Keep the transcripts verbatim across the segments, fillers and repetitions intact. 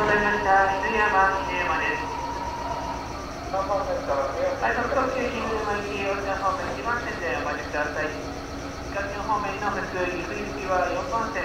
頂戴ました犬山秀山です。はい、特急新宮行き、大塚方面いちばん線でお待ちください。東京方面の普通に振り付きはよんばん線。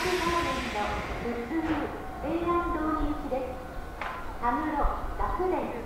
学年のレッスン部、沿岸導入士です。田室学年